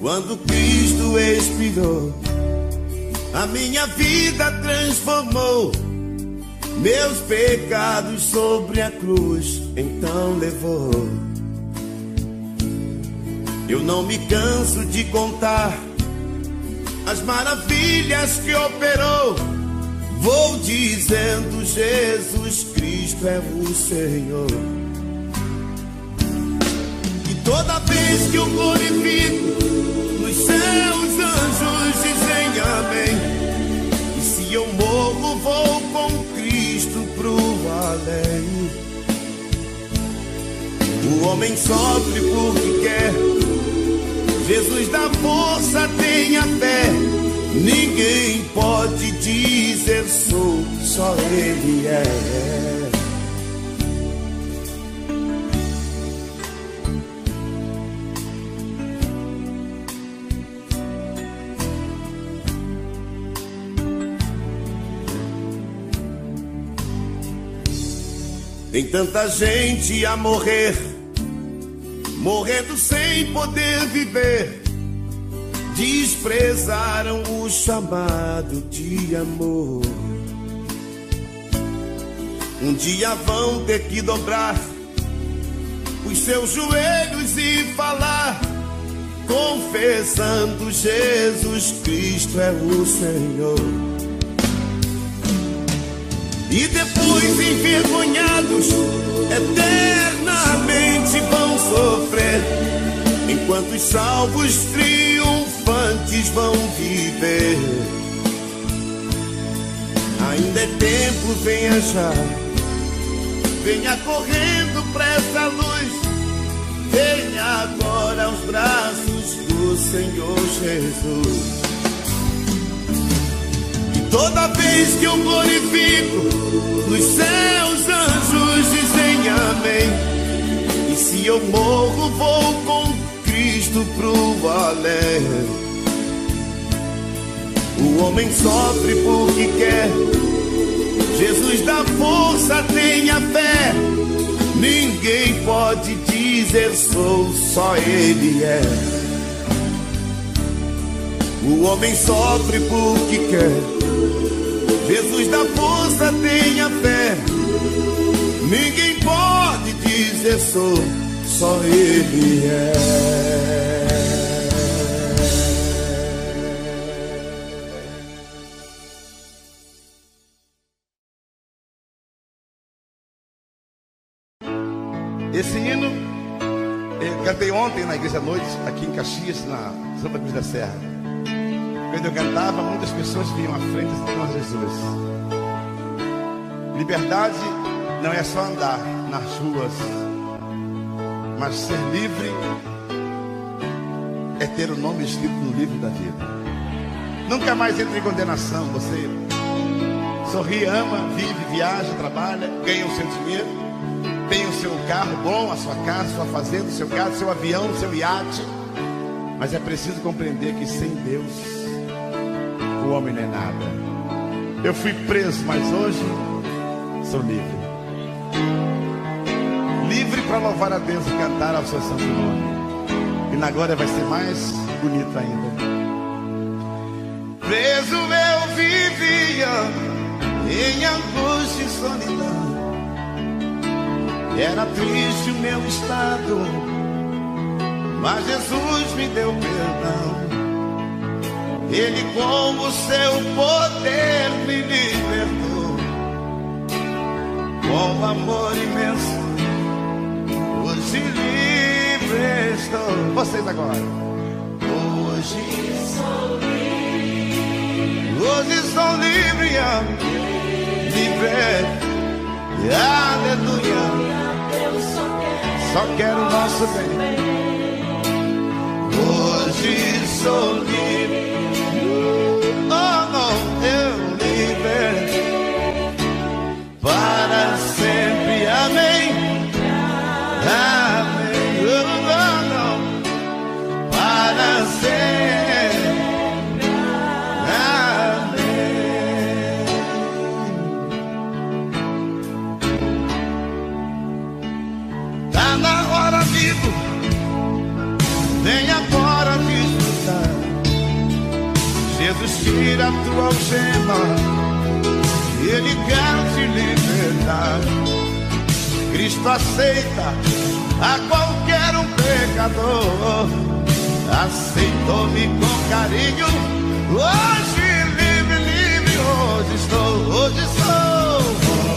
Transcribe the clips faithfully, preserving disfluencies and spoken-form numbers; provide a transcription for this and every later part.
Quando Cristo expirou, a minha vida transformou. Meus pecados sobre a cruz então levou. Eu não me canso de contar as maravilhas que operou. Vou dizendo: Jesus Cristo é o Senhor. E toda vez que eu glorifico, nos céus anjos dizem amém. E se eu morro, vou com Cristo pro além. O homem sofre porque quer, Jesus dá força, tenha fé. Ninguém pode dizer sou, só Ele é. Tem tanta gente a morrer, morrendo sem poder viver. Desprezaram o chamado de amor. Um dia vão ter que dobrar os seus joelhos e falar, confessando: Jesus Cristo é o Senhor. E depois, envergonhados, eternamente vão sofrer, enquanto os salvos triunfantes vão viver. Ainda é tempo, venha já, venha correndo pra essa luz, venha agora aos braços do Senhor Jesus. E toda vez que eu glorifico, nos céus anjos dizem amém. E se eu morro, vou com Cristo pro além. O homem sofre porque quer, Jesus dá força, tenha fé. Ninguém pode dizer sou, só Ele é. O homem sofre porque quer, Jesus dá força, tenha fé. Ninguém pode dizer sou, só Ele é. Esse hino eu cantei ontem na igreja à noite, aqui em Caxias, na Santa Cruz da Serra. Quando eu cantava, muitas pessoas vinham à frente e diziam a Jesus: liberdade não é só andar nas ruas, mas ser livre é ter o nome escrito no livro da vida. Nunca mais entre em condenação. Você sorri, ama, vive, viaja, trabalha, ganha o seu dinheiro, tem o seu carro bom, a sua casa, sua fazenda, o seu carro, seu avião, seu iate. Mas é preciso compreender que sem Deus o homem não é nada. Eu fui preso, mas hoje sou livre. Livre para louvar a Deus e cantar ao seu santo nome. E na glória vai ser mais bonito ainda. Preso eu vivia em angústia e solidão. Era triste o meu estado, mas Jesus me deu perdão. Ele com o seu poder me libertou. Com amor imenso hoje livre estou. Vocês agora. Hoje sou livre. Hoje sou livre. Livre. Aleluia. Eu só quero, só quero o nosso bem. Hoje sou livre. Oh, não, eu livre. Para sempre. Amém. Amém, oh, oh, para sempre, amém. Tá na hora, vivo, vem agora, vivo. Jesus, tira a tua algema, Ele quer te libertar. Cristo aceita a qualquer um pecador, aceitou-me com carinho. Hoje livre, livre, hoje estou, hoje sou,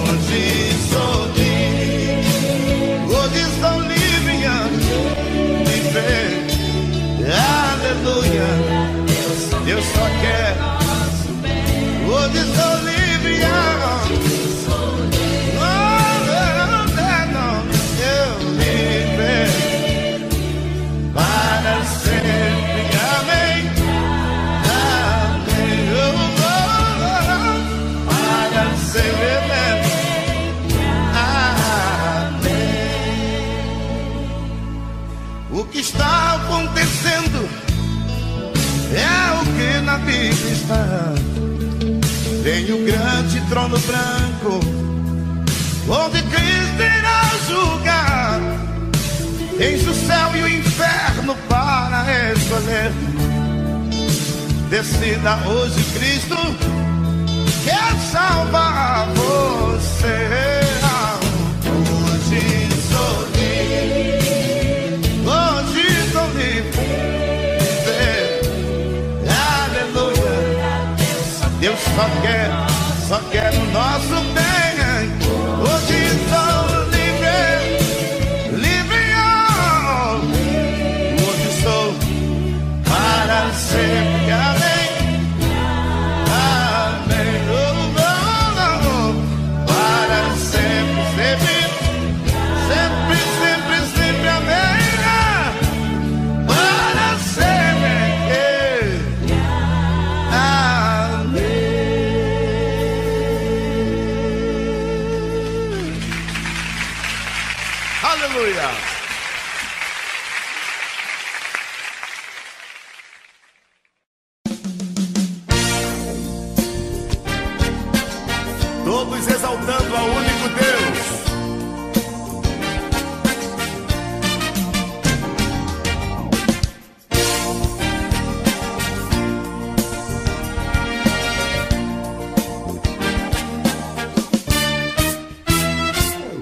hoje sou livre, hoje estou livre antes de ver. Aleluia. Deus só quer nosso bem. Hoje estou livre, não, não, não, eu livre para sempre. Amém, amém. Eu vou para sempre. Amém. O que está acontecendo? É o que na Bíblia está. Tem o grande trono branco, onde Cristo irá julgar. Eis o céu e o inferno para escolher. Decida hoje, Cristo quer salvar você. Hoje sou livre, hoje sou livre. Deus só quer, só quer o nosso bem. Hoje estou livre, livre, oh. Hoje estou para sempre. Amém, amém, oh, oh, oh. Para sempre, sempre, sempre, sempre, sempre, amém. Para sempre, amém. Aleluia! Todos exaltando ao único Deus.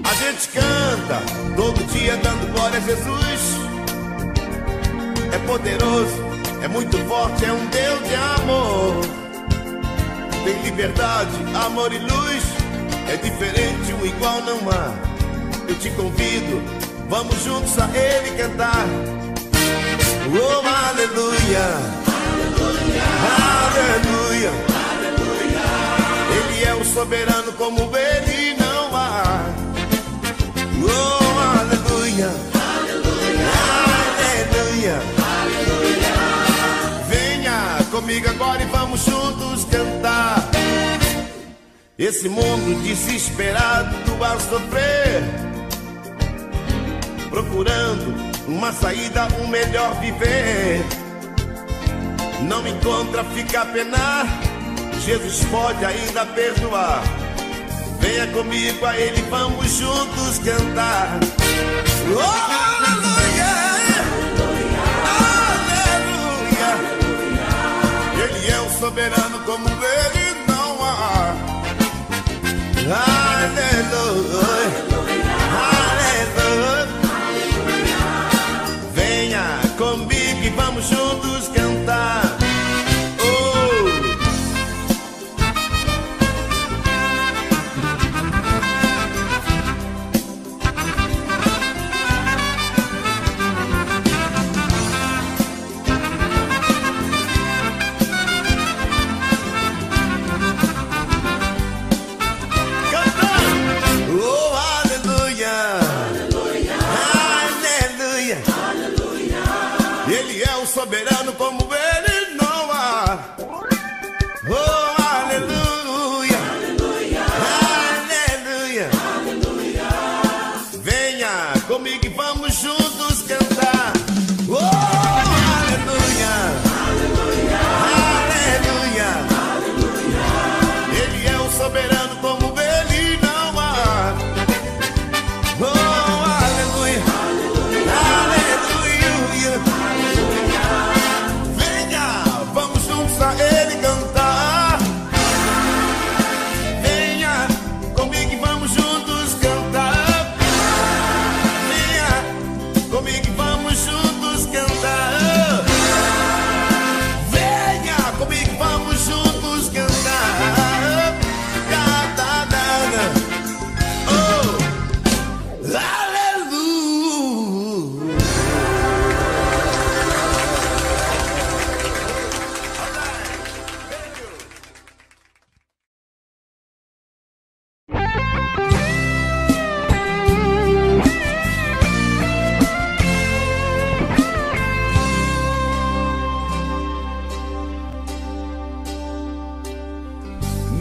A gente canta todo dia dando glória a Jesus. É poderoso, é muito forte, é um Deus de amor. Tem liberdade, amor e luz. É diferente, um igual não há. Eu te convido, vamos juntos a Ele cantar. Oh, aleluia, aleluia, aleluia, aleluia. Ele é o soberano, como Ele não há. Oh, aleluia, aleluia, aleluia, aleluia. Venha comigo agora e vamos juntos cantar. Esse mundo desesperado a sofrer, procurando uma saída, um melhor viver. Não encontra, fica a penar. Jesus pode ainda perdoar. Venha comigo a Ele, vamos juntos cantar. Oh, aleluia, aleluia, aleluia. Ele é o soberano, como Ele não há. Aleluia, aleluia, aleluia. Venha comigo e vamos juntos cantar. Soberano, como Ele não há. Oh, aleluia, aleluia, aleluia, aleluia. Venha comigo e vamos juntos cantar. Oh, aleluia, aleluia, aleluia, aleluia. Ele é o soberano, como Ele não há. Oh, aleluia, aleluia, aleluia. Venha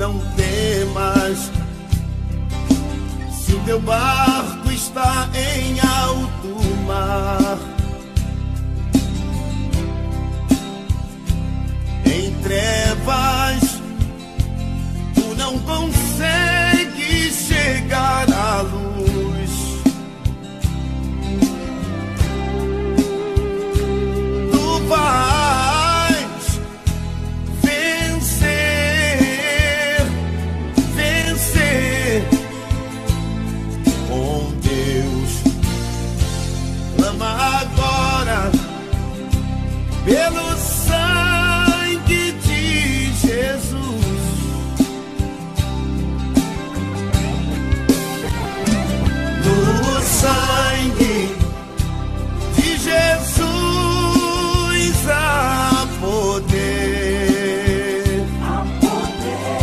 não temas. Se o teu barco está em alto mar, em trevas, tu não consegue chegar à luz. Tu vai agora pelo sangue de Jesus. No sangue de Jesus há poder, há poder.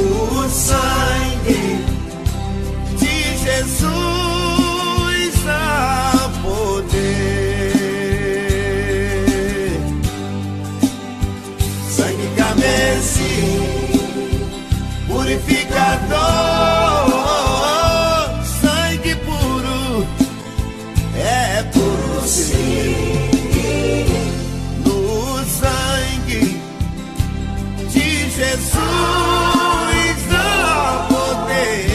No sangue de Jesus purificador, sangue puro, é puro sim. No sangue de Jesus há poder.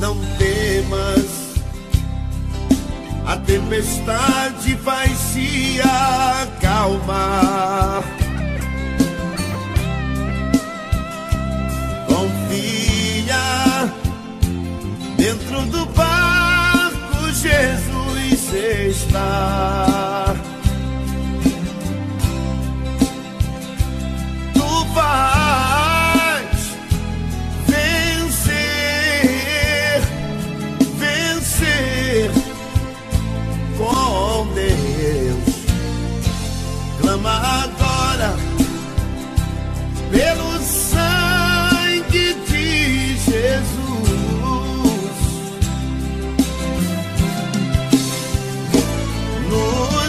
Não temas, a tempestade vai se acalmar. Confia, dentro do barco Jesus está. Tu vais vencer, vencer com Deus. Clama agora pelo sangue de Jesus. No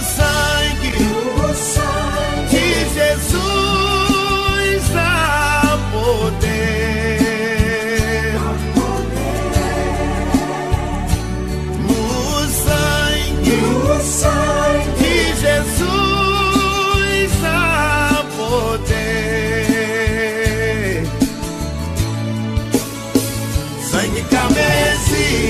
sangue, no sangue de Jesus há poder, há poder. No sangue, no sangue de Jesus há poder. Sangue carmesim,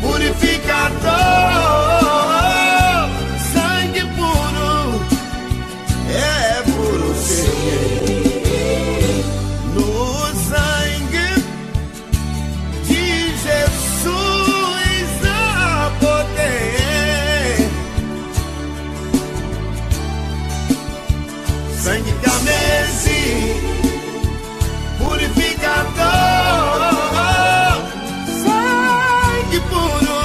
purificador, sangue puro, é puro ser. No sangue de Jesus há poder. Sangue carmesim, purificador, sangue puro,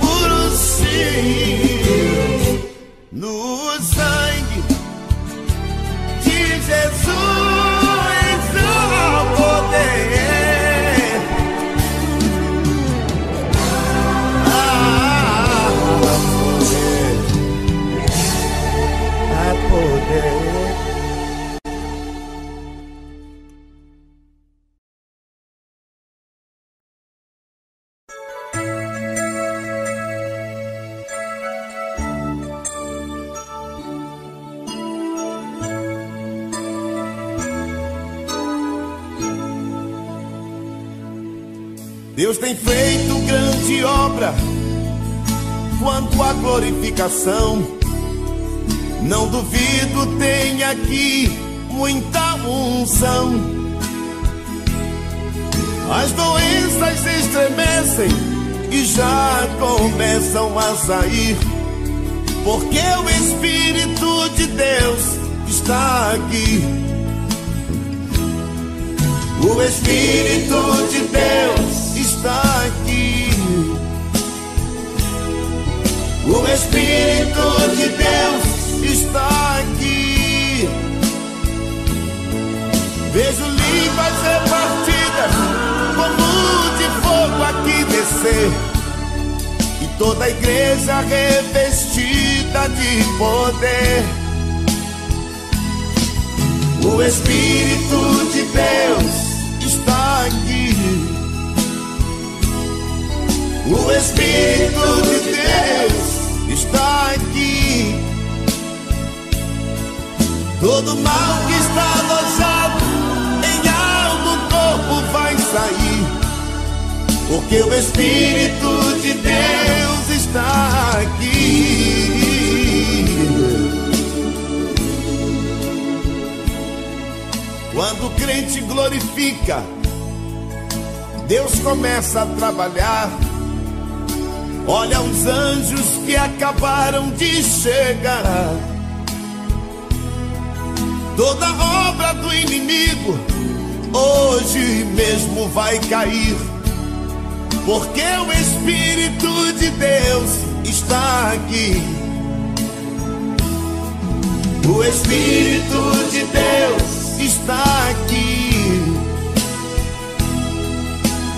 puro sim. No sangue de Jesus há poder. Ah, há poder, há poder. Deus tem feito grande obra, quanto à glorificação. Não duvido, tem aqui muita unção. As doenças estremecem e já começam a sair, porque o Espírito de Deus está aqui. O Espírito de Deus está aqui. O Espírito de Deus está aqui. Vejo línguas repartidas como de fogo aqui descer, e toda a igreja revestida de poder. O Espírito de Deus está aqui. O Espírito de Deus está aqui. Todo mal que está alojado em algo do corpo vai sair, porque o Espírito de Deus está aqui. Quando o crente glorifica, Deus começa a trabalhar. Olha os anjos que acabaram de chegar. Toda obra do inimigo hoje mesmo vai cair, porque o Espírito de Deus está aqui. O Espírito de Deus está aqui.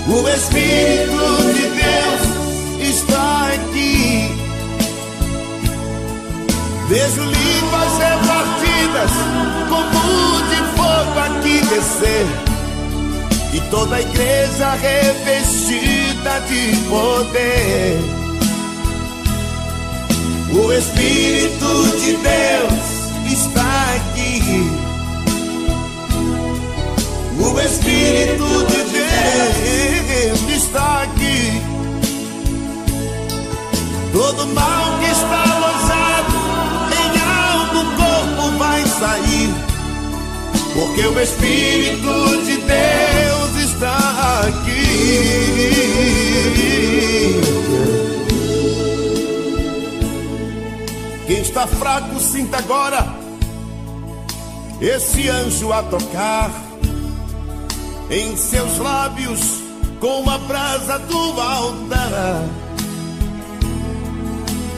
O Espírito de Deus está aqui. Vejo línguas repartidas como de fogo aqui descer, e toda a igreja revestida de poder. O Espírito de Deus está aqui. O Espírito de Deus está aqui. Todo mal que está alojado em algo do corpo vai sair, porque o Espírito de Deus está aqui. Quem está fraco, sinta agora esse anjo a tocar em seus lábios com a brasa do altar.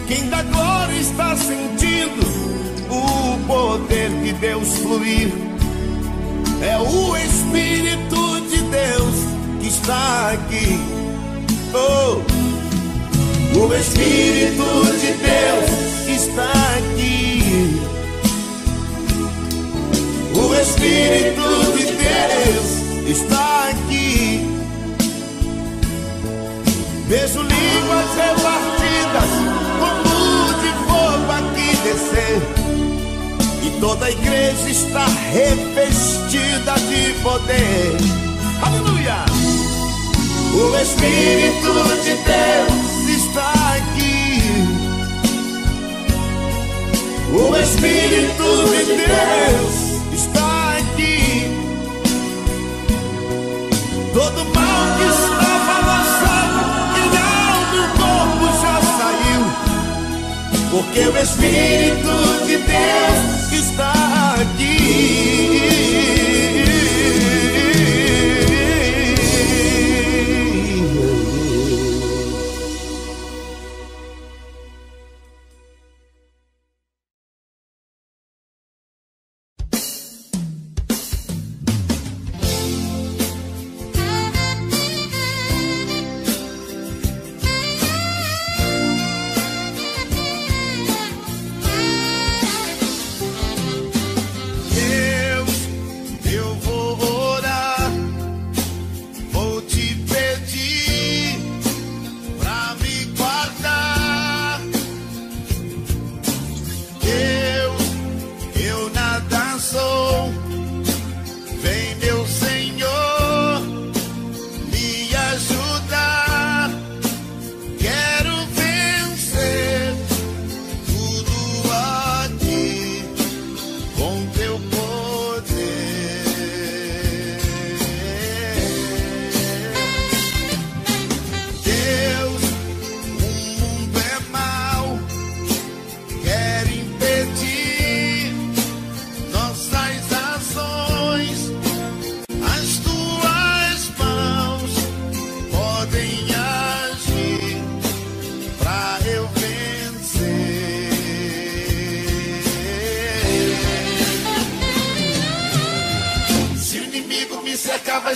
Quem da glória está sentindo o poder de Deus fluir, é o Espírito Deus que está aqui. Oh, o Espírito de Deus está aqui. O Espírito de Deus está aqui. Vejo línguas repartidas como de fogo aqui descer, e toda a igreja está revestida de poder. Aleluia! O Espírito de Deus está aqui. O Espírito de Deus está aqui. Todo mal que estava lançado em algo do corpo já saiu, porque o Espírito de Deus está aqui.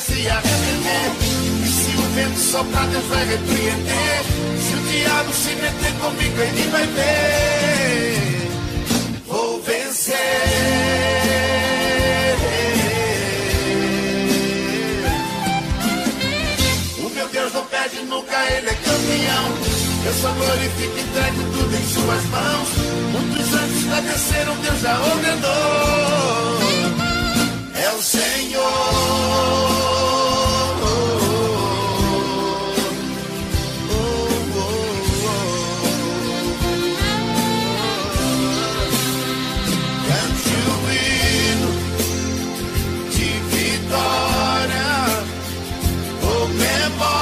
Se o sentimento, saudade vai repreender. Se o diabo se meter comigo, ele vai ver. Vou vencer. Nunca ele é campeão. Eu só glorifico e entrego tudo em suas mãos. Muitos anjos já desceram, Deus já ordenou. É o Senhor. Cante o hino de vitória, comemora.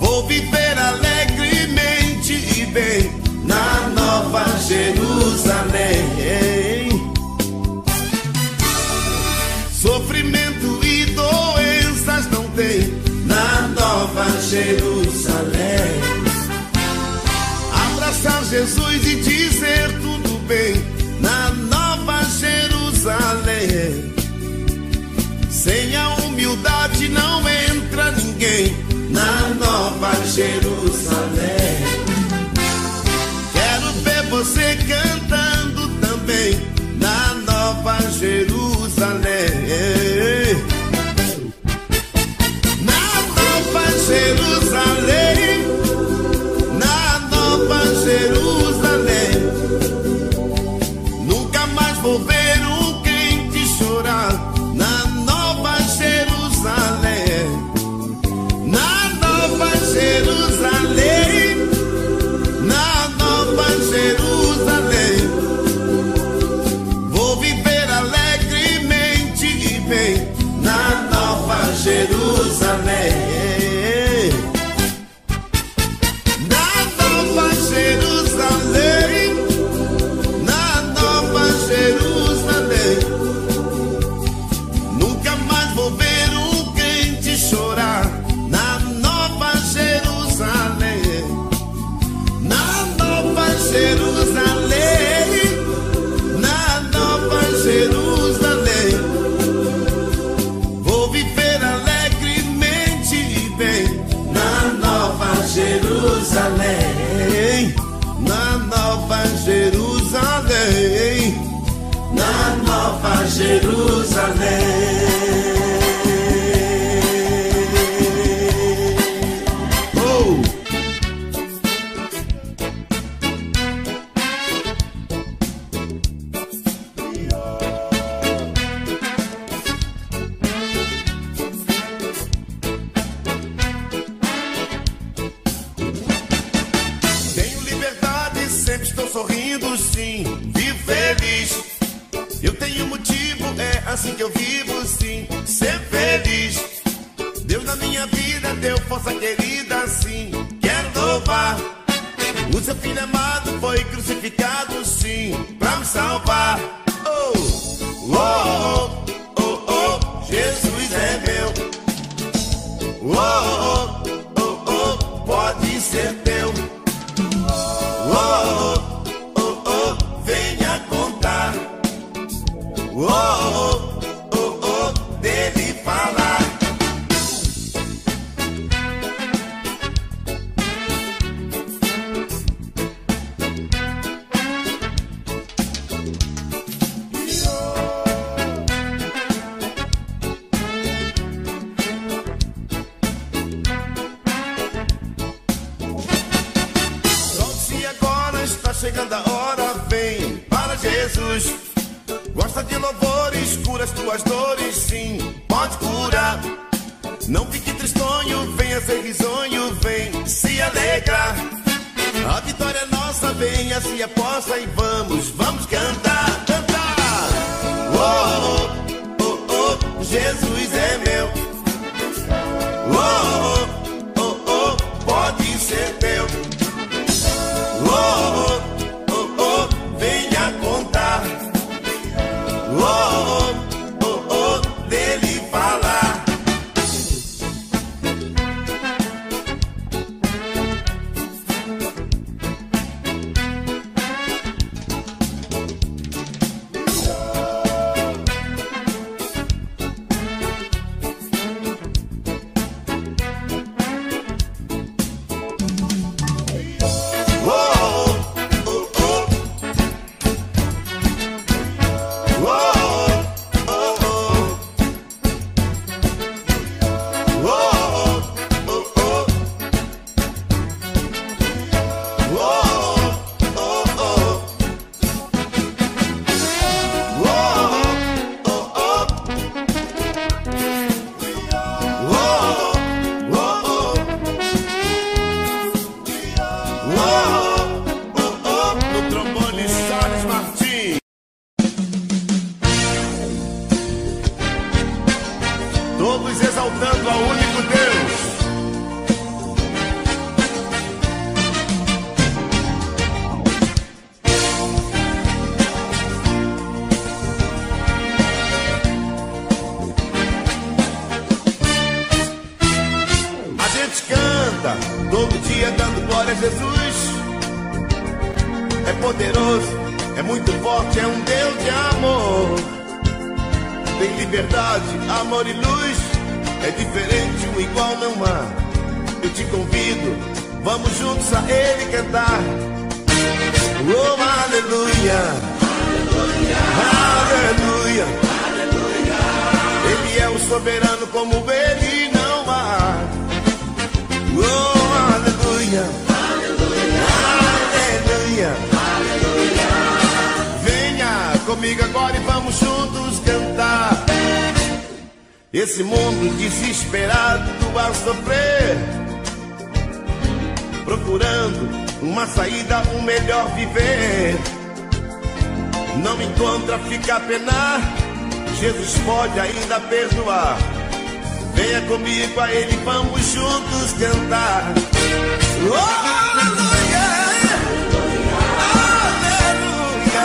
Vou viver alegre Jerusalém. Oh! Tenho liberdade, sempre estou sorrindo, sim, vivo feliz. Eu tenho motivo, é assim que eu vivo, sim, ser feliz. Deus na minha vida, deu força querida, sim, quero louvar. O seu filho amado foi crucificado, sim, pra me salvar. Oh, oh, oh, oh, oh, Jesus é meu. Oh, oh, oh, oh, pode ser teu. Oh, oh, oh, oh, oh, oh, deve falar. Pronto-se agora, está chegando a hora, vem para Jesus. Gosta de louvores, cura as tuas dores, sim, pode curar. Não fique tristonho, venha ser risonho, vem se alegrar. A vitória é nossa, venha se aposta e vamos, vamos cantar, cantar. Oh, oh, oh, oh, Jesus é meu. Oh, oh, oh, oh, pode ser teu. Oh, oh, esse mundo desesperado a sofrer, procurando uma saída, um melhor viver. Não encontra, fica a penar, Jesus pode ainda perdoar. Venha comigo a Ele, vamos juntos cantar. Oh, aleluia, aleluia.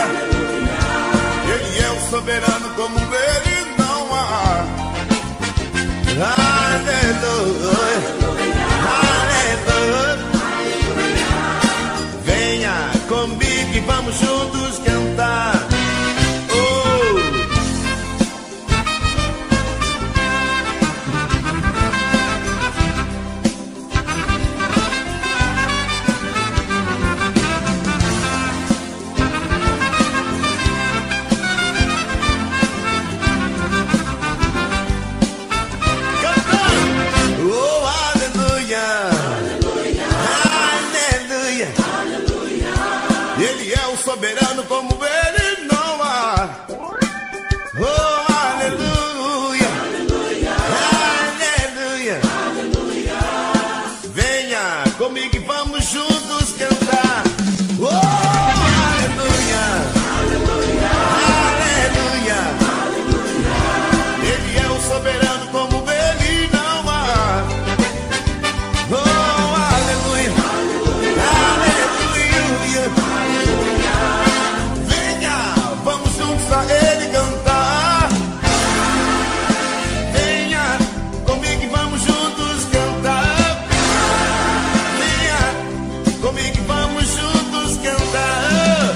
Ele é o soberano como Ele não há. Aleluia, aleluia, aleluia, aleluia. Venha comigo e vamos juntos cantar. soberano como ele não há. Oh, aleluia, aleluia, aleluia, aleluia. Venha comigo e vamos juntos cantar. Oh, aleluia, aleluia, aleluia, aleluia. Ele é o soberano como ele não há. Oh, aleluia, aleluia, aleluia. A ele cantar. Venha comigo e vamos juntos cantar. Venha comigo e vamos juntos cantar.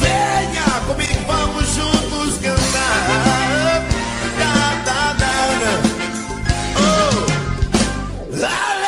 Venha comigo e vamos juntos cantar. Da, da, da, da. Oh, aleluia.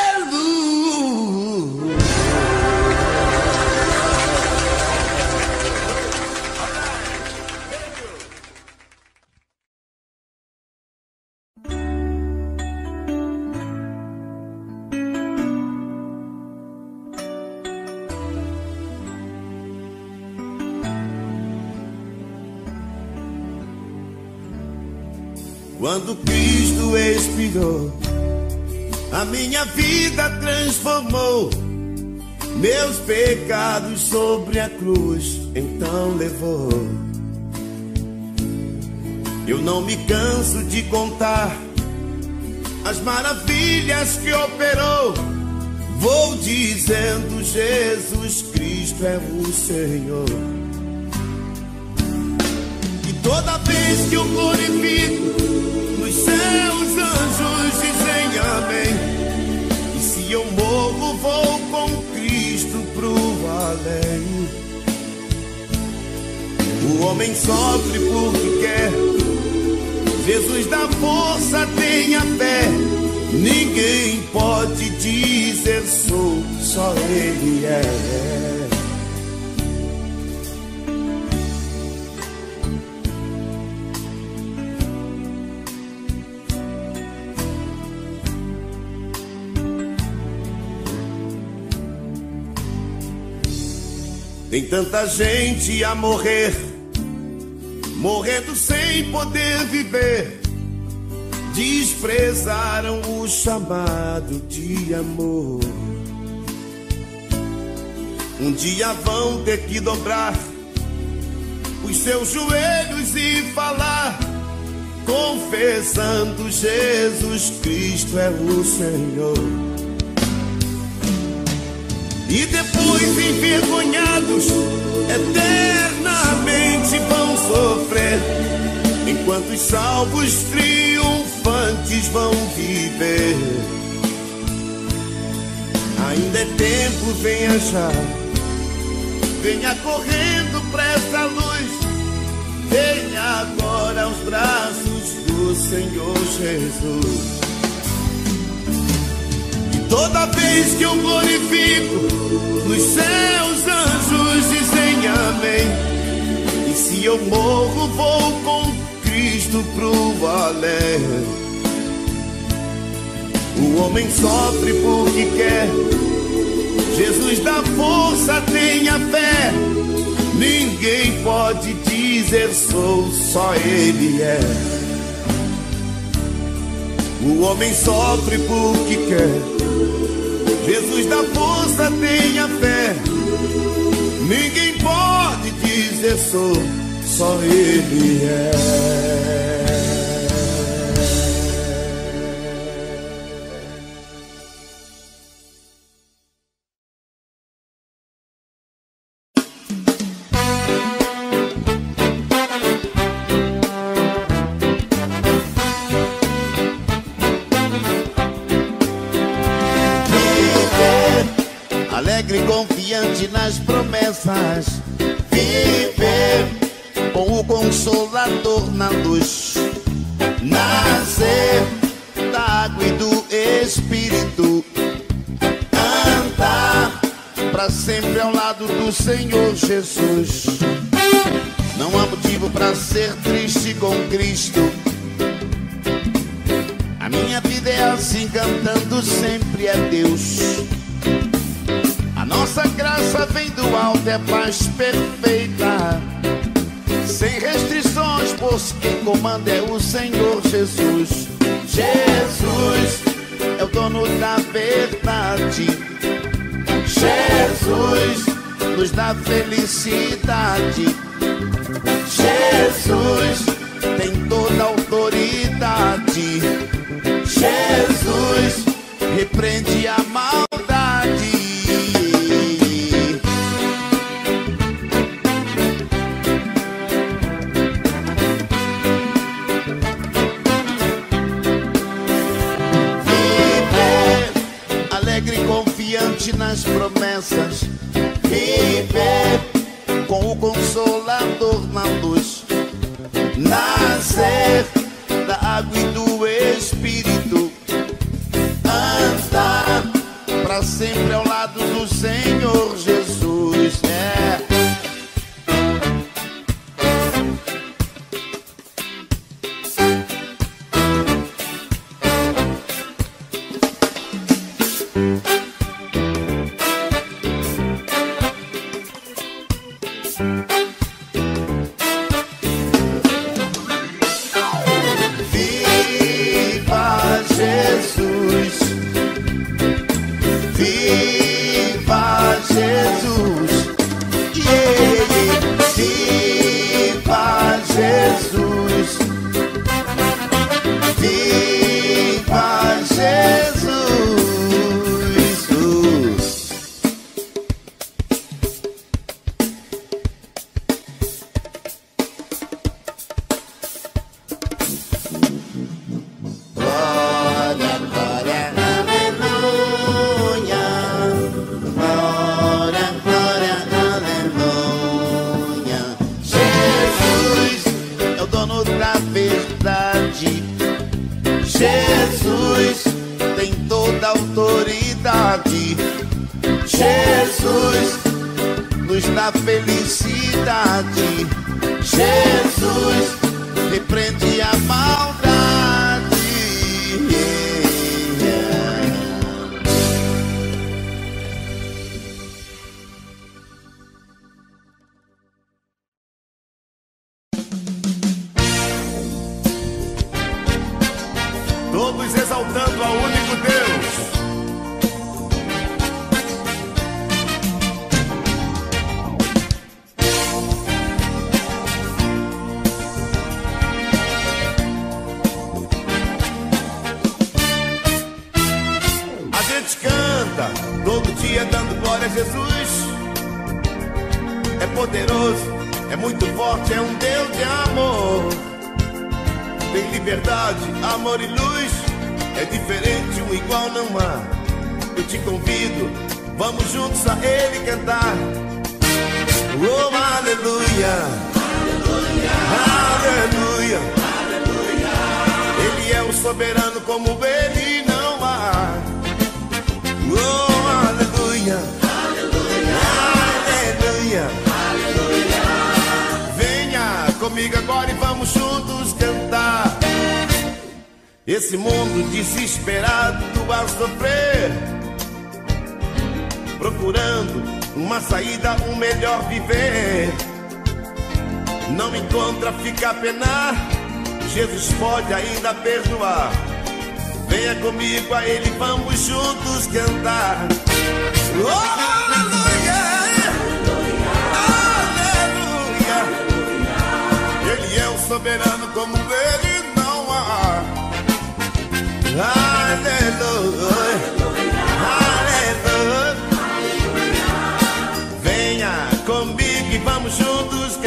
Quando Cristo expirou, a minha vida transformou. Meus pecados sobre a cruz então levou. Eu não me canso de contar as maravilhas que operou. Vou dizendo: Jesus Cristo é o Senhor. Toda vez que eu glorifico, nos céus anjos dizem amém. E se eu morro, vou com Cristo pro além. O homem sofre porque quer, Jesus dá força, tenha fé. Ninguém pode dizer sou, só Ele é. Tem tanta gente a morrer, morrendo sem poder viver. Desprezaram o chamado de amor. Um dia vão ter que dobrar os seus joelhos e falar, confessando: Jesus Cristo é o Senhor. E depois, envergonhados, eternamente vão sofrer, enquanto os salvos triunfantes vão viver. Ainda é tempo, venha já, venha correndo pra essa luz. Venha agora aos braços do Senhor Jesus. Toda vez que eu glorifico, nos céus anjos dizem amém. E se eu morro, vou com Cristo pro além. O homem sofre porque quer, Jesus dá força, tenha fé. Ninguém pode dizer sou, só Ele é. O homem sofre porque quer, Jesus da força, tenha fé. Ninguém pode dizer sou, só Ele é. Alegre e confiante nas promessas, viver com o Consolador na luz. Nascer da água e do Espírito, andar pra sempre ao lado do Senhor Jesus. Não há motivo pra ser triste com Cristo. A minha vida é assim, cantando sempre a Deus. Nossa graça. graça vem do alto, é paz perfeita, sem restrições, pois quem comanda é o Senhor Jesus. Jesus é o dono da verdade, Jesus nos dá felicidade, Jesus tem toda autoridade, Jesus repreende a maldade. Viver alegre e confiante nas promessas, viver com o Consolador na luz, nascer da água e do Espírito, andar para sempre ao lado do Senhor Jesus. É. Pode ainda perdoar. Venha comigo a Ele, vamos juntos cantar. Oh, aleluia, aleluia, aleluia. Ele é um soberano como Ele não há. Aleluia, aleluia, aleluia. Venha comigo e vamos juntos cantar.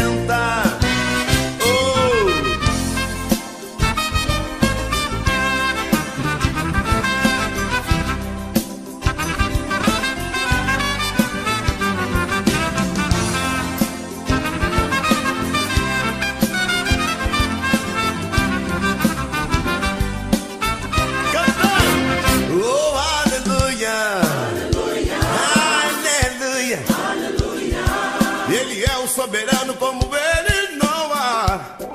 Soberano como Ele não há. Oh,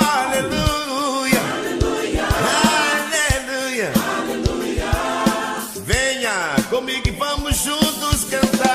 aleluia, aleluia, aleluia, aleluia. Venha comigo e vamos juntos cantar.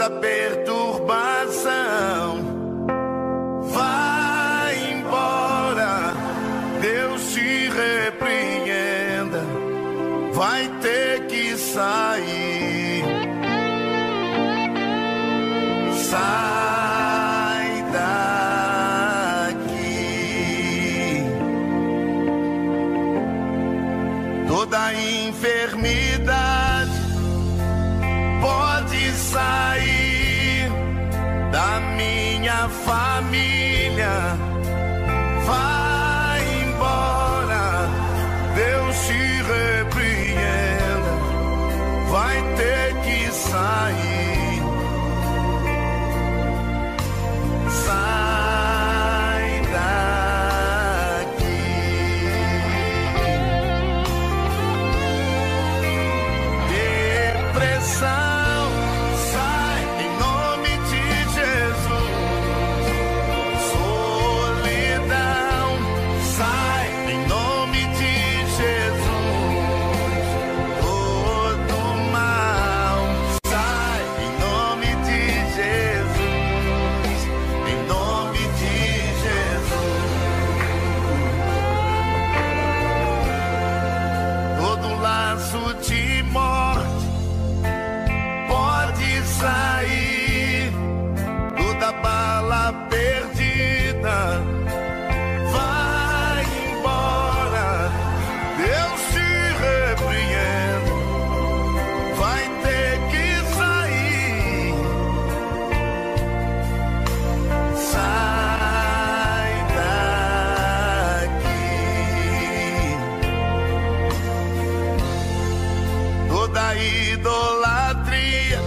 toda perturbação. Vai embora, Deus te repreenda, vai ter que sair. Sai daqui. Toda enfermidade pode sair da minha família. Vai embora, Deus te repreenda, vai ter que sair. Sai daqui. Depressão, sai em nome de Jesus. Solidão, sai em nome de Jesus. Todo mal, sai em nome de Jesus. De morte pode sair, toda bala perdida. Vai embora, Deus te repreenda, vai ter que sair. Sai daqui. Da idolatria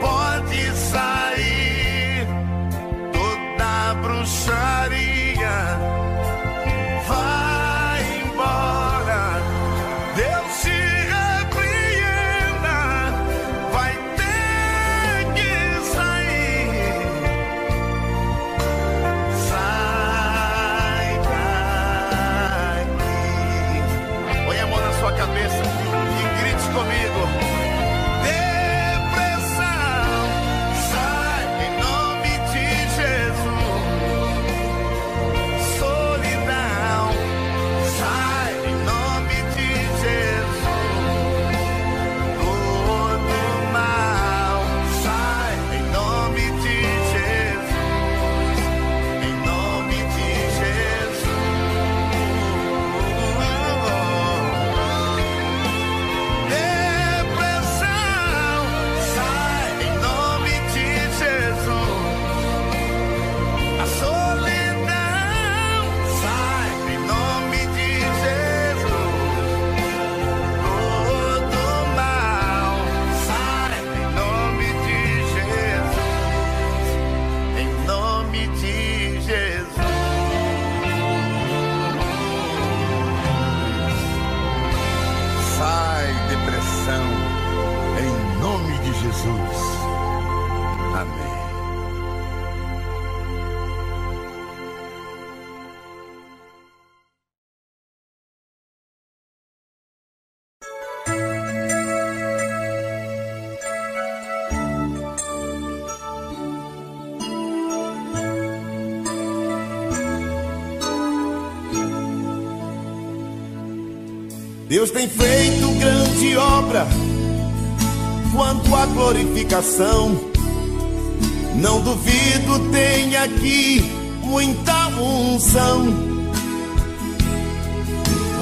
pode sair, toda bruxaria. Vai embora, Deus te repreenda, vai ter que sair. Sai daqui. Põe a mão na sua cabeça comigo. Depressão, sai em nome de Jesus. Solidão, sai em nome de Jesus. Todo mal, sai em nome de Jesus. Em nome de Jesus. Em nome de Jesus. Amém. Deus tem feito grande obra, quanto à glorificação. Não duvido, tem aqui muita unção.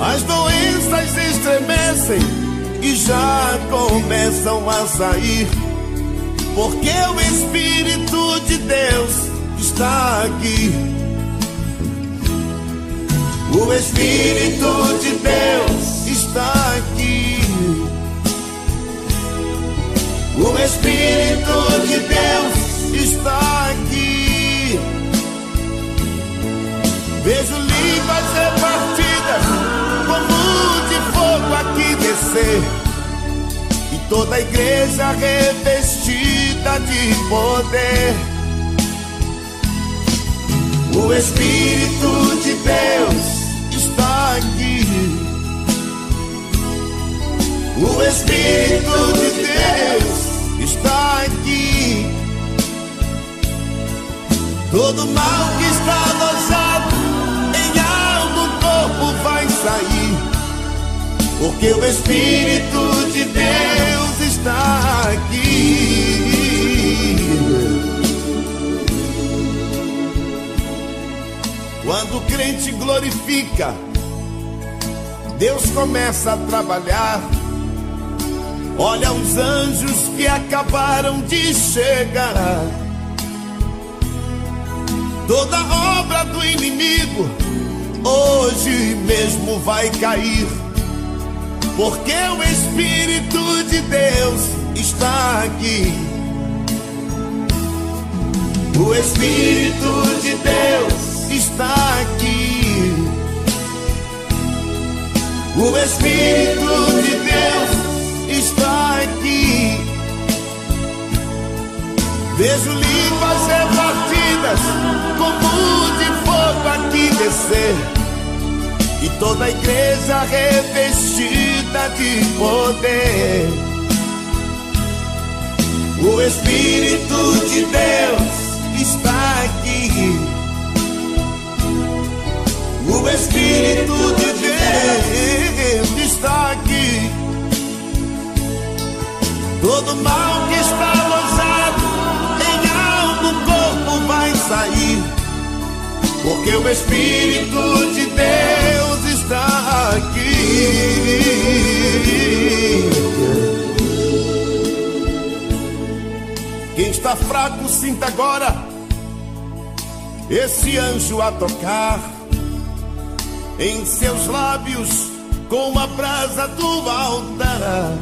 As doenças estremecem e já começam a sair, porque o Espírito de Deus está aqui. O Espírito de Deus está aqui. O Espírito de Deus está aqui. Vejo línguas repartidas como de fogo aqui descer, e toda a igreja revestida de poder. O Espírito de Deus está aqui. O Espírito de Deus está aqui. Todo mal que está avançado em algo corpo vai sair, porque o Espírito de Deus está aqui. Quando o crente glorifica, Deus começa a trabalhar. Olha os anjos que acabaram de chegar. Toda obra do inimigo hoje mesmo vai cair, porque o Espírito de Deus está aqui. O Espírito de Deus está aqui. O Espírito de Deus está aqui. Vejo línguas repartidas como de fogo aqui descer, e toda a igreja revestida de poder. O Espírito de Deus está aqui. O Espírito de Deus está aqui. Todo mal que está lançado em algo corpo vai sair, porque o Espírito de Deus está aqui. Quem está fraco, sinta agora esse anjo a tocar em seus lábios com a brasa do altar.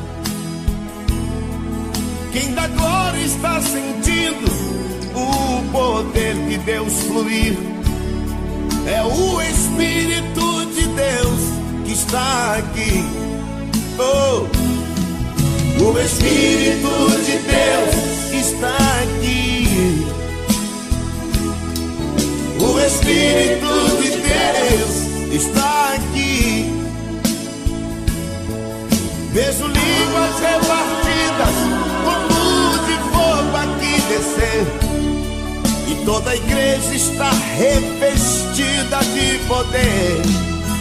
Quem da glória está sentindo o poder de Deus fluir, é o Espírito de Deus que está aqui. Oh, o Espírito de Deus está aqui. O Espírito de Deus está aqui. Vejo línguas repartidas como de fogo aqui descer, e toda a igreja está revestida de poder.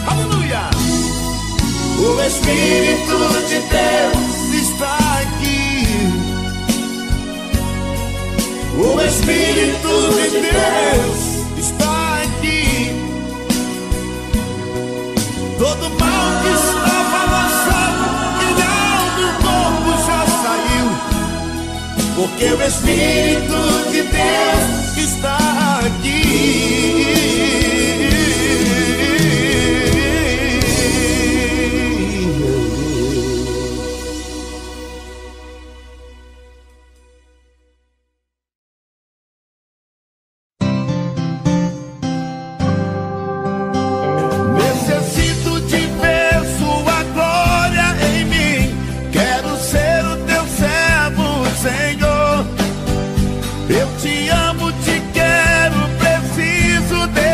Aleluia! O Espírito de Deus está aqui. O Espírito de Deus está aqui. Todo mal que estava lançado em algo corpo já saiu, porque o Espírito de Deus está aqui. Necessito de ver sua glória em mim. Quero ser o teu servo, Senhor. Eu te amo, te quero, preciso de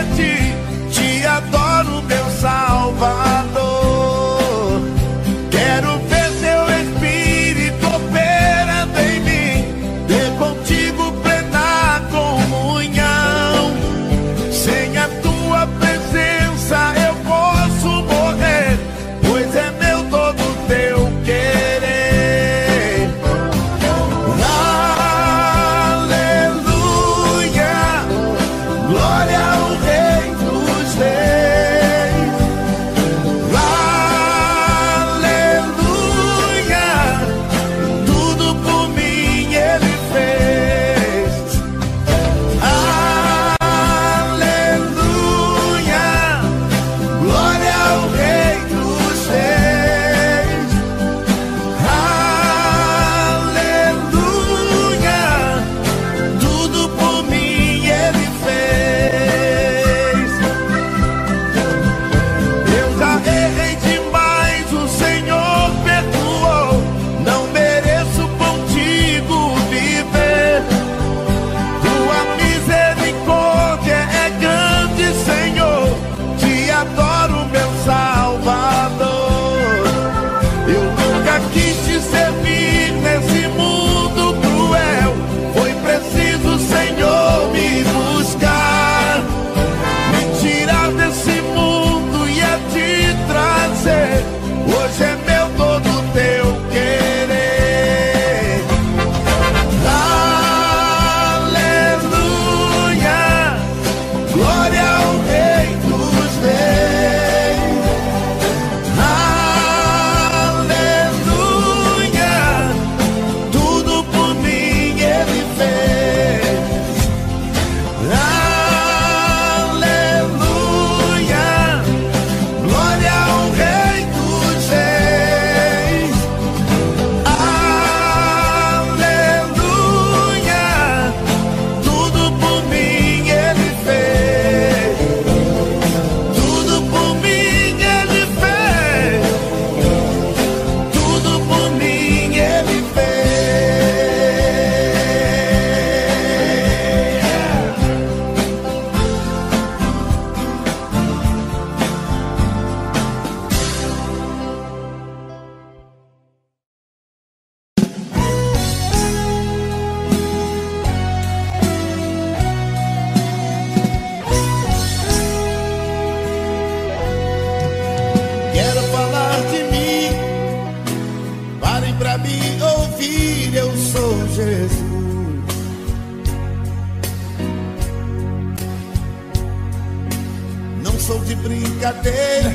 brincadeira,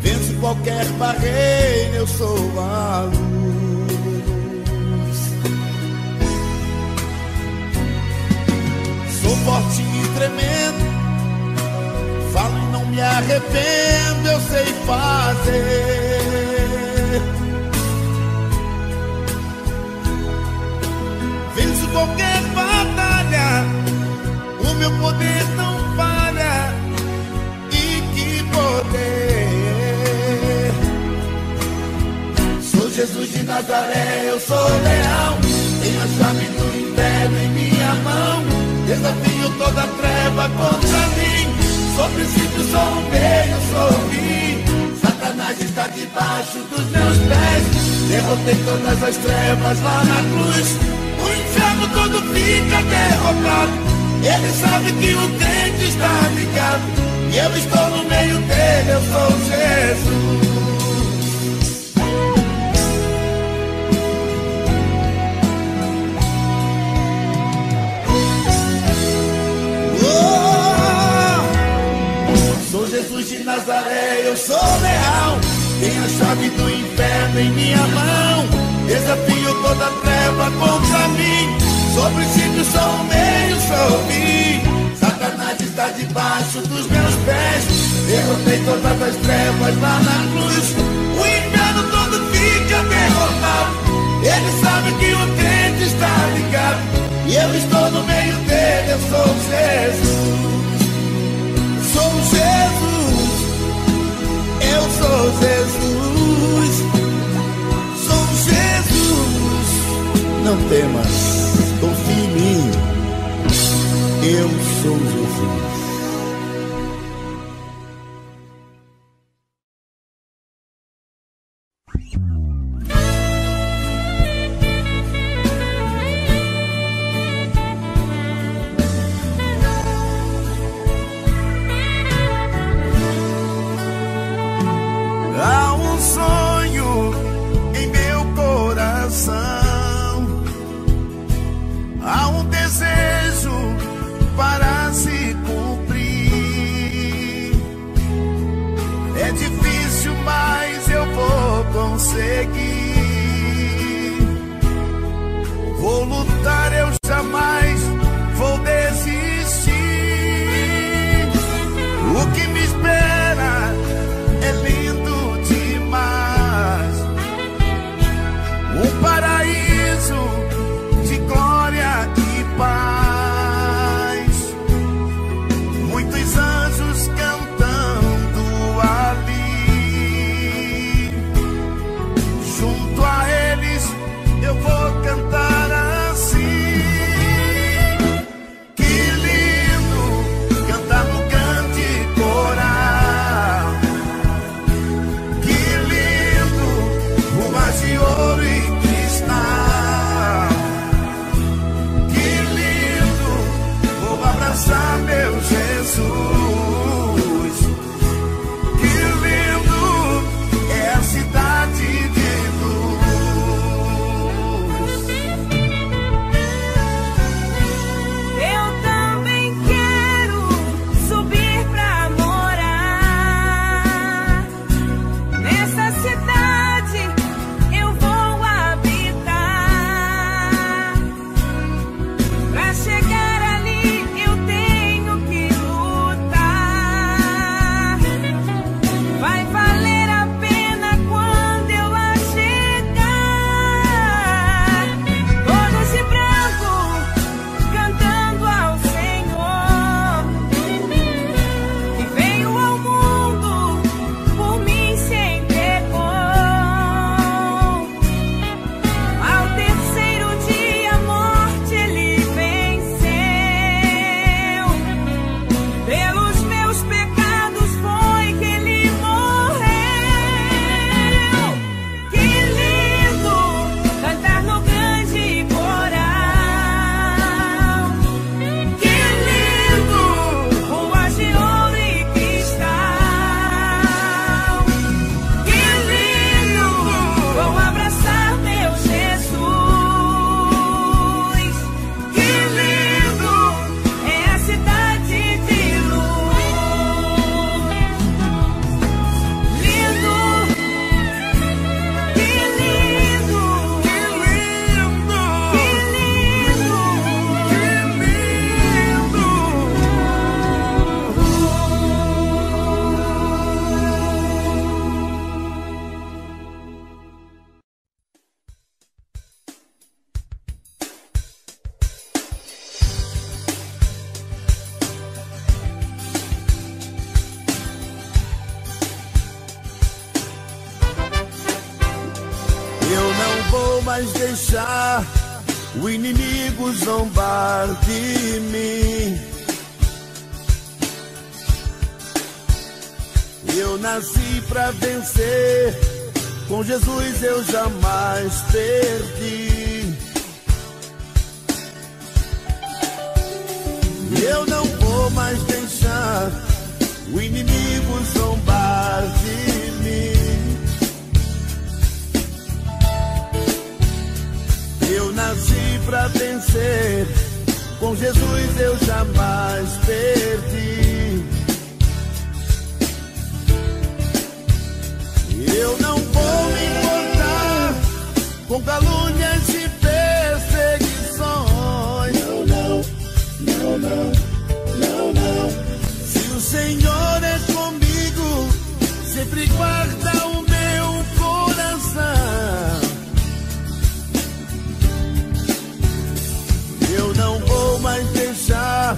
venço qualquer barreira, eu sou a luz. Sou forte e tremendo, falo e não me arrependo, eu sei fazer. Venço qualquer batalha, o meu poder não falha. E que poder! Sou Jesus de Nazaré, eu sou leal, tenho a chave do inferno em minha mão. Desafio toda treva contra mim, sou princípio, sou o meio, sou o fim. Satanás está debaixo dos meus pés, derrotei todas as trevas lá na cruz. O inferno todo fica derrotado, ele sabe que o crente está ligado, e eu estou no meio dele, eu sou Jesus. Oh! Sou Jesus de Nazaré, eu sou leal, tenho a chave do inferno em minha mão. Desafio toda treva contra mim, sou princípio, sou o meio, sou o fim. Satanás está debaixo dos meus pés, derrotei todas as trevas lá na cruz. O inferno todo fica derrotado, ele sabe que o crente está ligado, e eu estou no meio dele, eu sou Jesus. Sou Jesus, eu sou Jesus. Não temas, confie em mim, eu sou Jesus. Há um desejo para se cumprir. mais deixar o inimigo zombar de mim. Eu nasci pra vencer, com Jesus eu jamais perdi. Eu não vou mais deixar o inimigo zombar de mim. Eu nasci pra vencer, com Jesus eu jamais perdi. Eu não vou me importar com calúnias e perseguições. Não, não, não, não, não, não. Se o Senhor é comigo, sempre guarda o meu coração. Eu não vou mais deixar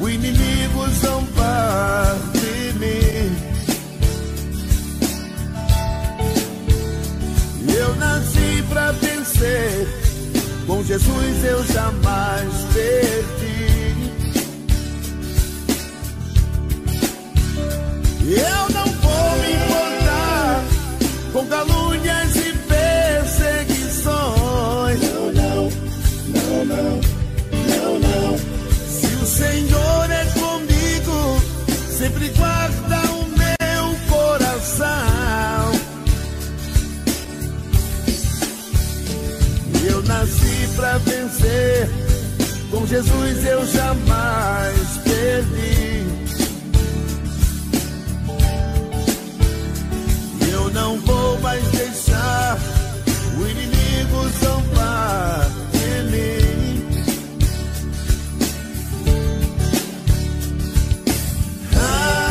o inimigo zombar de mim. Eu nasci pra vencer, com Jesus eu jamais perdi. Eu não vou me importar com calúnias e perseguições. Não, não, não, não, não, não. Se o Senhor é comigo, sempre guarda o meu coração. Eu nasci pra vencer, com Jesus eu jamais perdi. Eu não vou mais deixar o inimigo zombar de mim. Ah,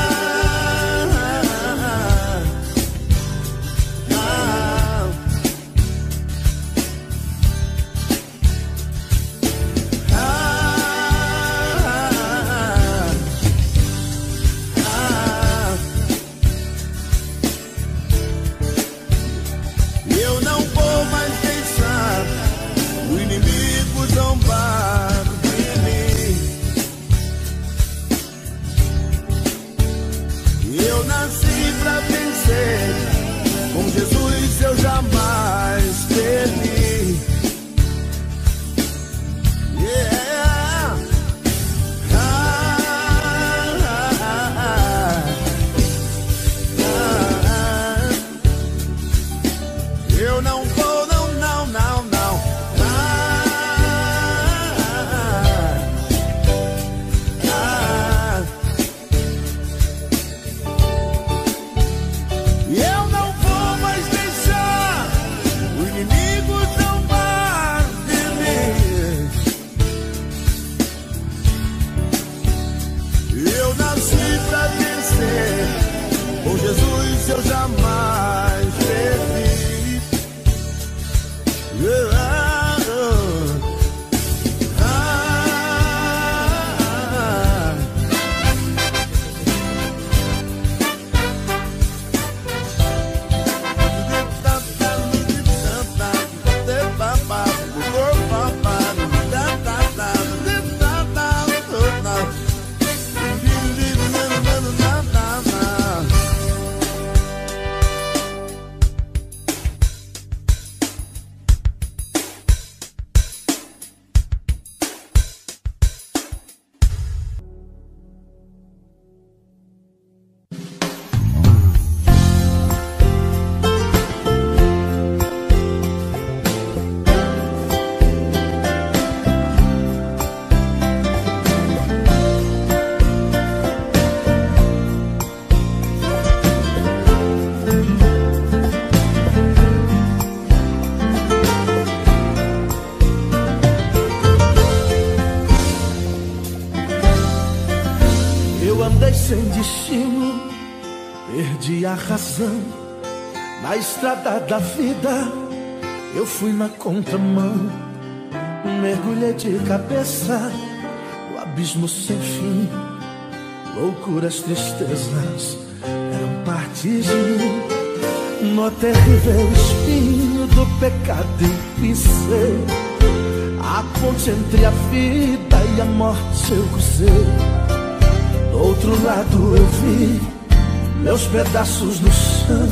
razão, na estrada da vida eu fui na contramão, mergulhei de cabeça no abismo sem fim. Loucuras, tristezas eram parte de mim. No terrível espinho do pecado eu pisei, a ponte entre a vida e a morte eu cruzei. Do outro lado eu vi meus pedaços no chão,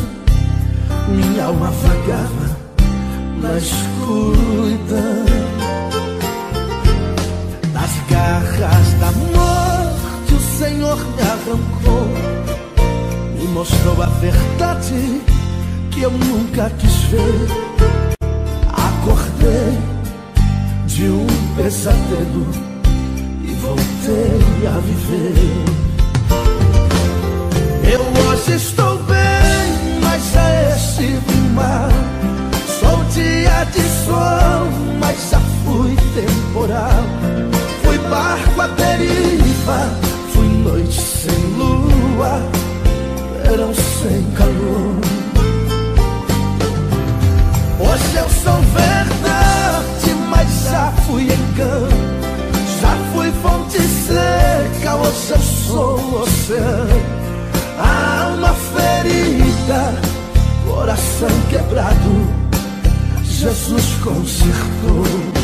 minha alma vagava na escuridão. Das garras da morte o Senhor me arrancou, me mostrou a verdade que eu nunca quis ver. Acordei de um pesadelo e voltei a viver. Eu hoje estou bem, mas já estive mal. Sou dia de sol, mas já fui temporal. Fui barco à deriva, fui noite sem lua, verão sem calor. Hoje eu sou verdade, mas já fui engano, já fui fonte seca, hoje eu sou oceano. Alma ferida, coração quebrado, Jesus consertou.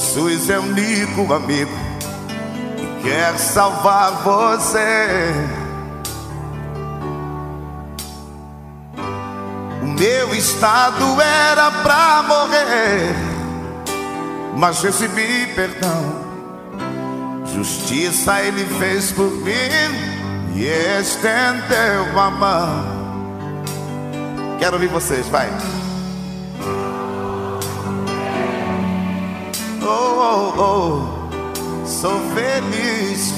Jesus é o único amigo que quer salvar você. O meu estado era pra morrer, mas recebi perdão. Justiça ele fez por mim e estendeu a mão. Quero ouvir vocês, vai. Oh, oh, oh, sou feliz,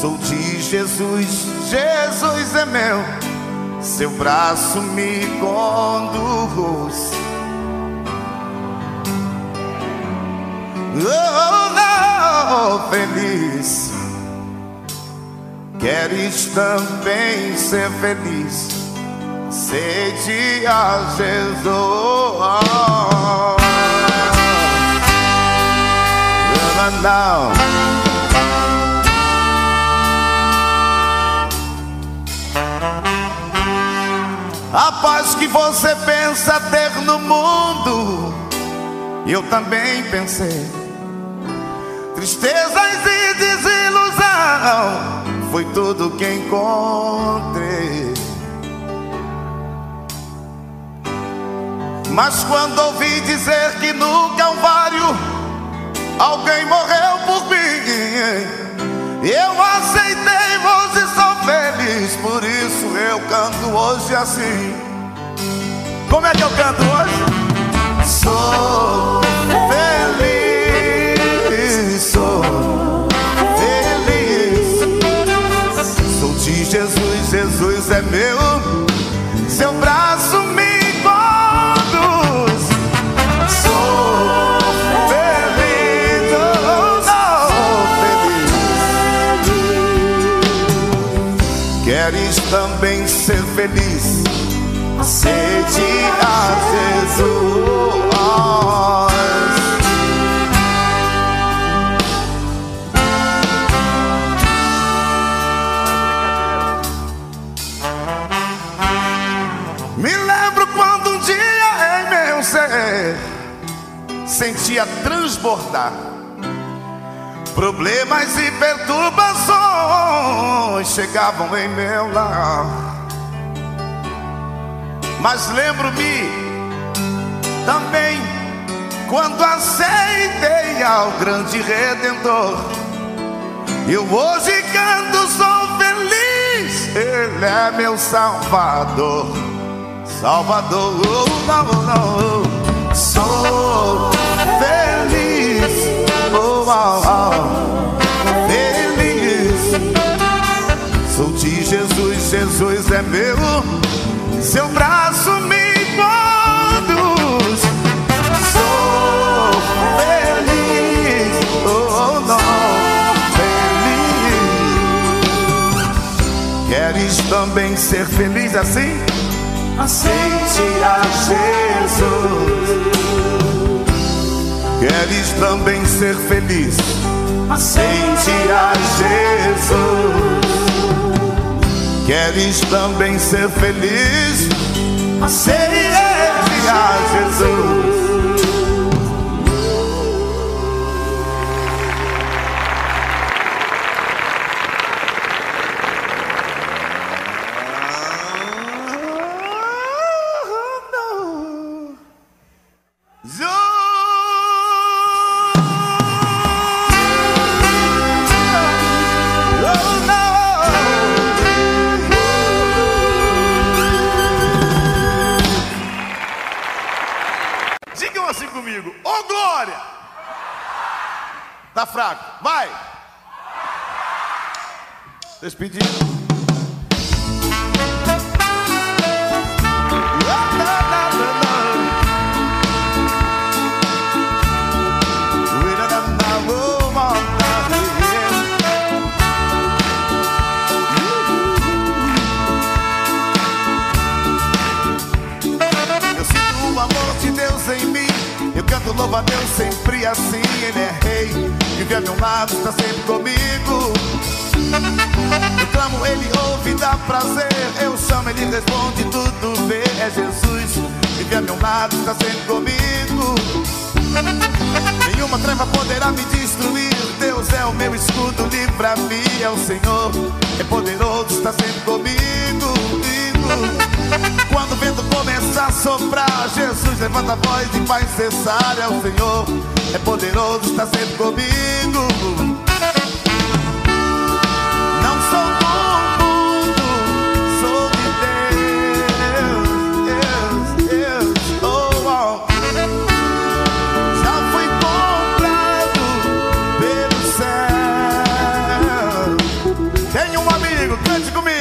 sou de Jesus, Jesus é meu, seu braço me conduz. Oh, oh, oh, feliz, queres também ser feliz, sede a Jesus. Não. A paz que você pensa ter no mundo, eu também pensei. Tristezas e desilusão foi tudo que encontrei. Mas quando ouvi dizer que no Calvário alguém morreu por mim, eu aceitei, hoje sou feliz. Por isso eu canto hoje assim. Como é que eu canto hoje? Sou feliz, sou feliz, sou de Jesus, Jesus é meu, seu braço me conduz. Sou queres também ser feliz, sede a Jesus. Me lembro sentia transbordar. Problemas e perturbações chegavam em meu lar, mas lembro-me também quando aceitei ao grande Redentor. Eu hoje canto, sou feliz, Ele é meu Salvador. Salvador, oh, oh, oh, oh. Sou feliz, oh, oh, oh, feliz. Sou de Jesus, Jesus é meu, seu braço me conduz. Sou feliz, oh, não, feliz. Queres também ser feliz assim? Aceite a Jesus. Queres também ser feliz? Aceite a Jesus. Queres também ser feliz? Aceite a Jesus. Fraco, vai! Vocês pediram. Eu sinto o amor de Deus em mim. Eu canto louvo a Deus sempre assim. Ele é rei, vive a meu lado, está sempre comigo. Eu clamo, Ele ouve, dá prazer. Eu chamo, Ele responde, tudo vê. É Jesus, vive a meu lado, está sempre comigo. Nenhuma treva poderá me destruir. Deus é o meu escudo, livra-me. É o Senhor, é poderoso, está sempre comigo. Quando o vento começa a soprar, Jesus levanta a voz e faz cessar. É o Senhor, é poderoso, está sempre comigo. Não sou do mundo, sou de Deus, Deus, Deus, oh, oh. Já fui comprado pelo céu. Tem um amigo, cante comigo.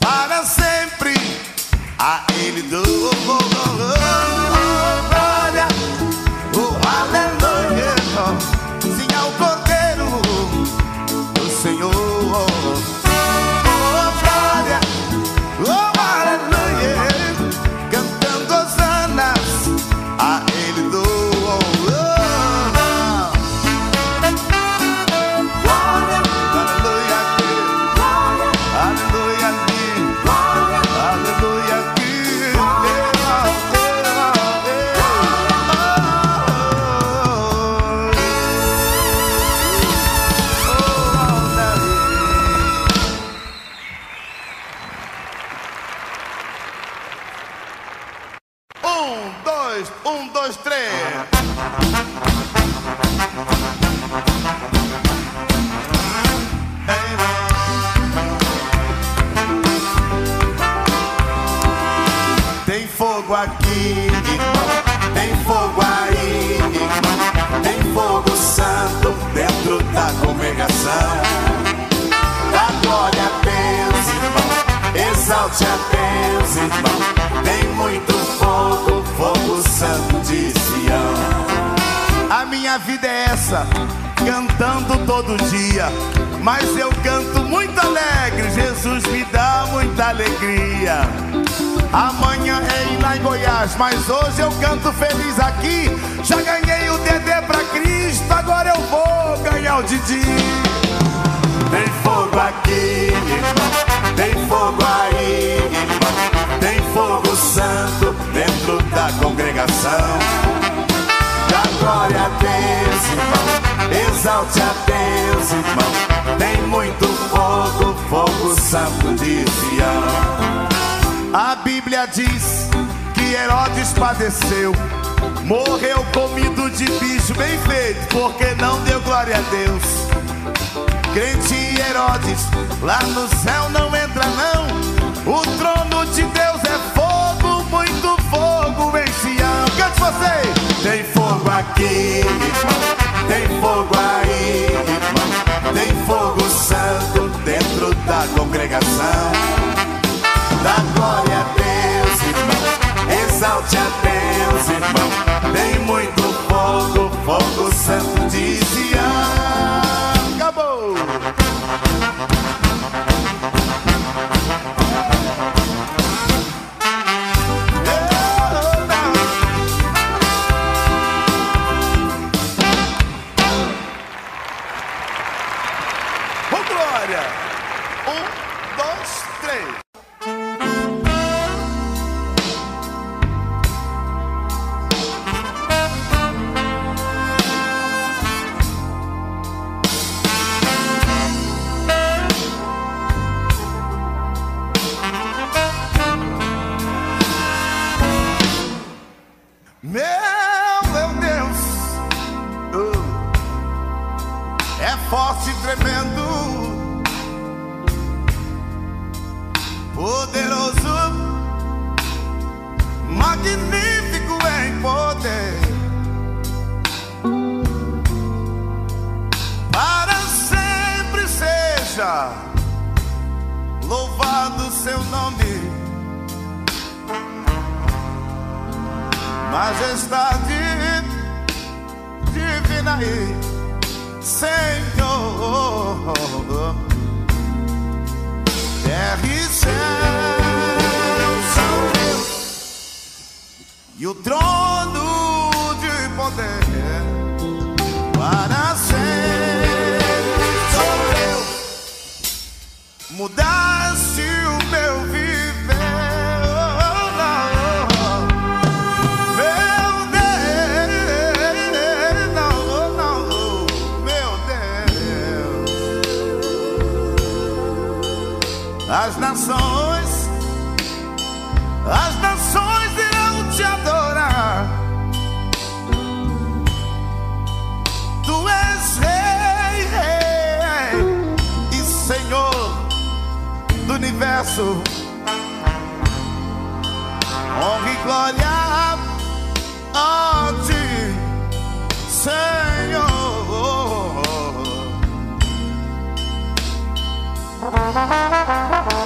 Para sempre a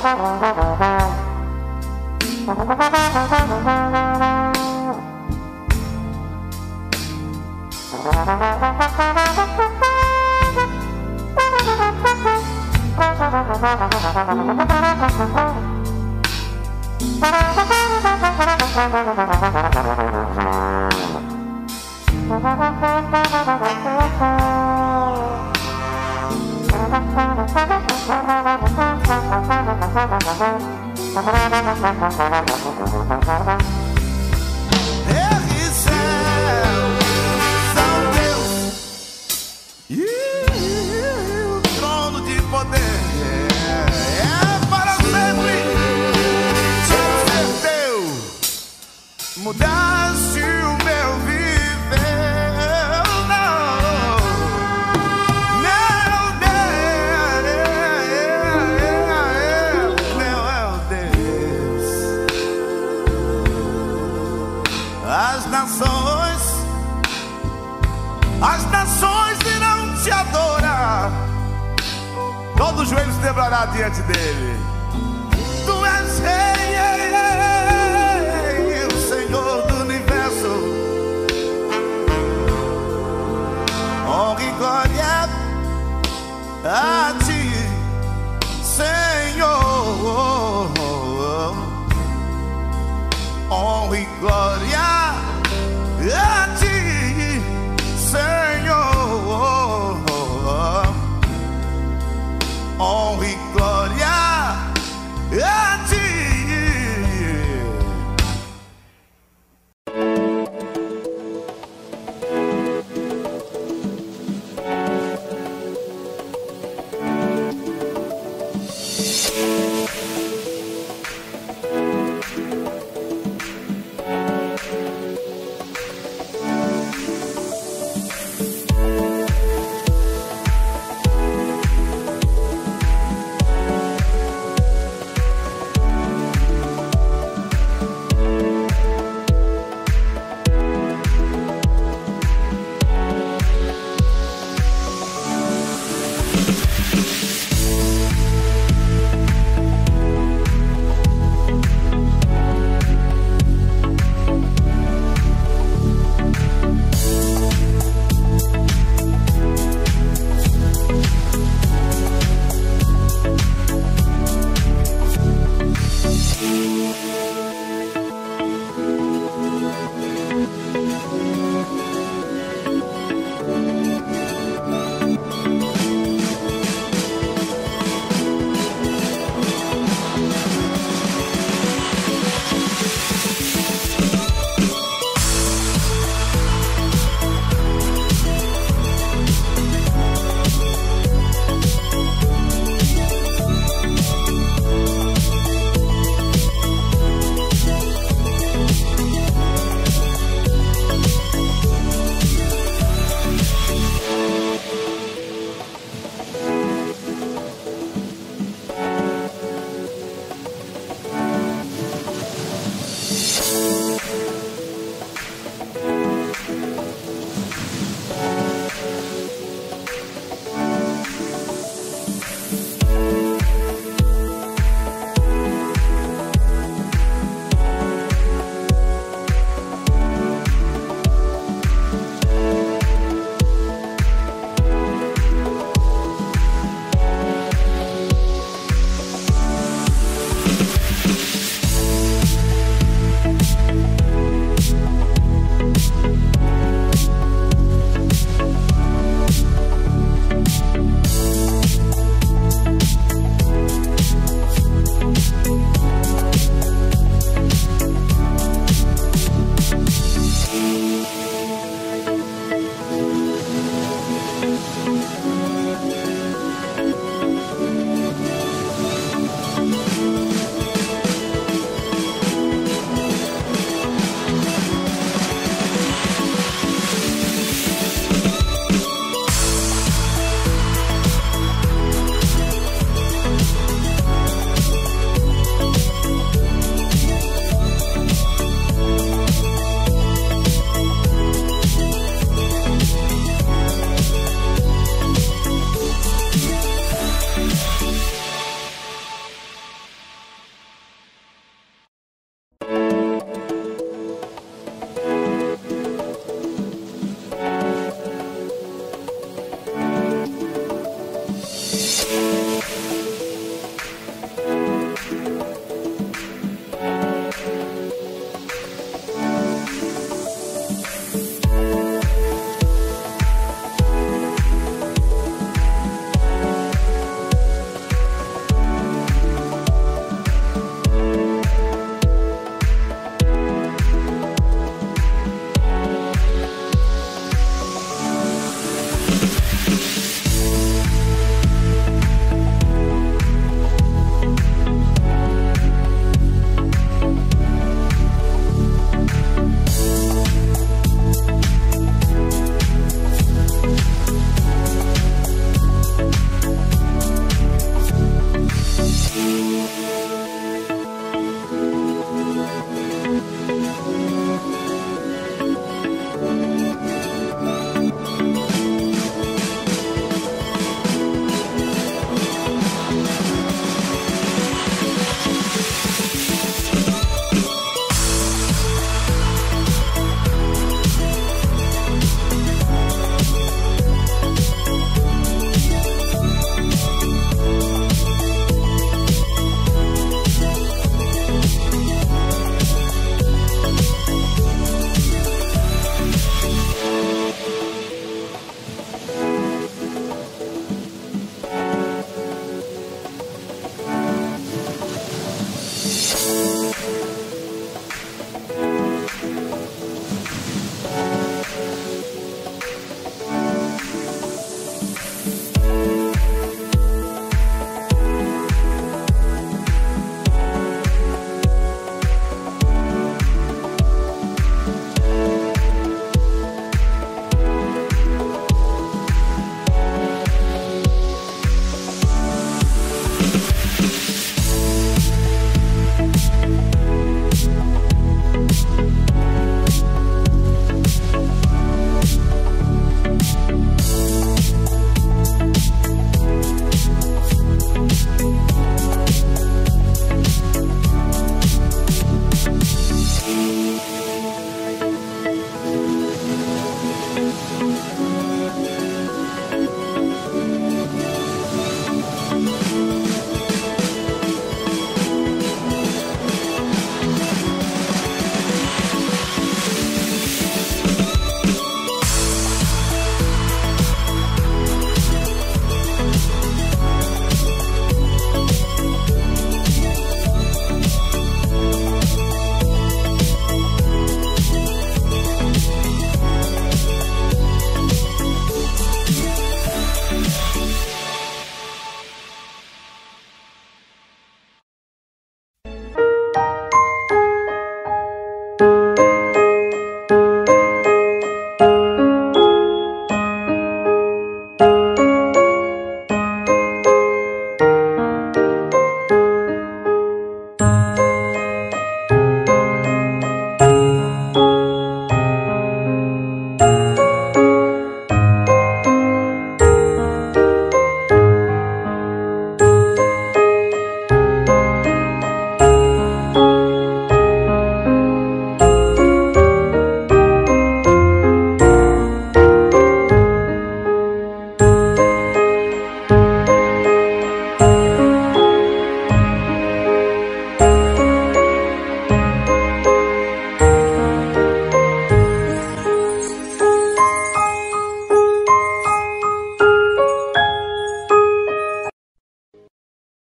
Bye. Glória a ti.